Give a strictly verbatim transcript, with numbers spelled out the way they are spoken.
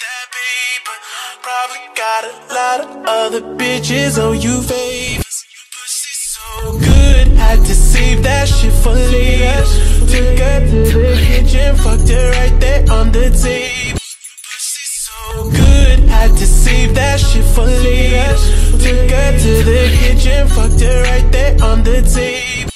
that paper. Probably got a lot of other bitches on you, favors. Your pussy so good, had to save that shit for later. Took her to the kitchen, fucked her right there on the table. Your pussy so good, had to save that shit for later. Took her to the kitchen, fucked her right there on the table.